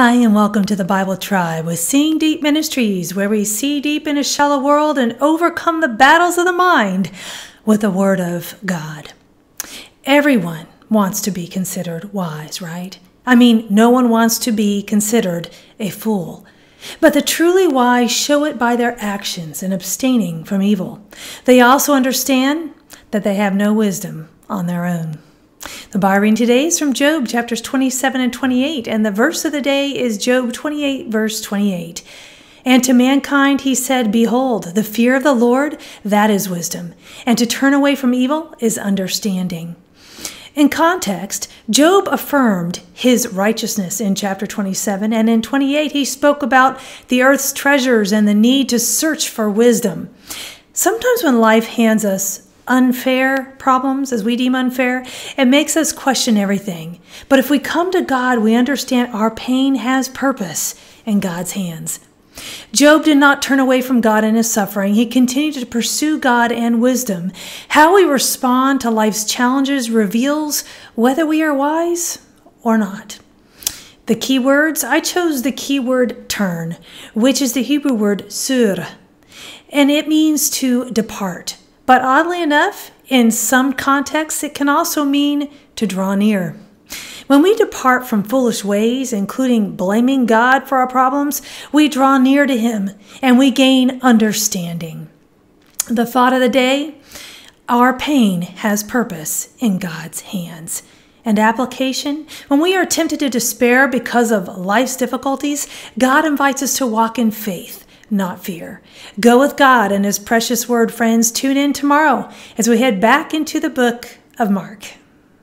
Hi, and welcome to the Bible Tribe with Seeing Deep Ministries, where we see deep in a shallow world and overcome the battles of the mind with the Word of God. Everyone wants to be considered wise, right? I mean, no one wants to be considered a fool. But the truly wise show it by their actions in abstaining from evil. They also understand that they have no wisdom on their own. The Bible reading today is from Job chapters 27 and 28, and the verse of the day is Job 28, verse 28. And to mankind he said, Behold, the fear of the Lord, that is wisdom, and to turn away from evil is understanding. In context, Job affirmed his righteousness in chapter 27, and in 28 he spoke about the earth's treasures and the need to search for wisdom. Sometimes when life hands us unfair problems, as we deem unfair, it makes us question everything. But if we come to God, we understand our pain has purpose in God's hands. Job did not turn away from God in his suffering. He continued to pursue God and wisdom. How we respond to life's challenges reveals whether we are wise or not. The key words, I chose the key word turn, which is the Hebrew word sur, and it means to depart. But oddly enough, in some contexts, it can also mean to draw near. When we depart from foolish ways, including blaming God for our problems, we draw near to Him and we gain understanding. The thought of the day, our pain has purpose in God's hands. And application, when we are tempted to despair because of life's difficulties, God invites us to walk in faith, not fear. Go with God and His precious word, friends. Tune in tomorrow as we head back into the book of Mark.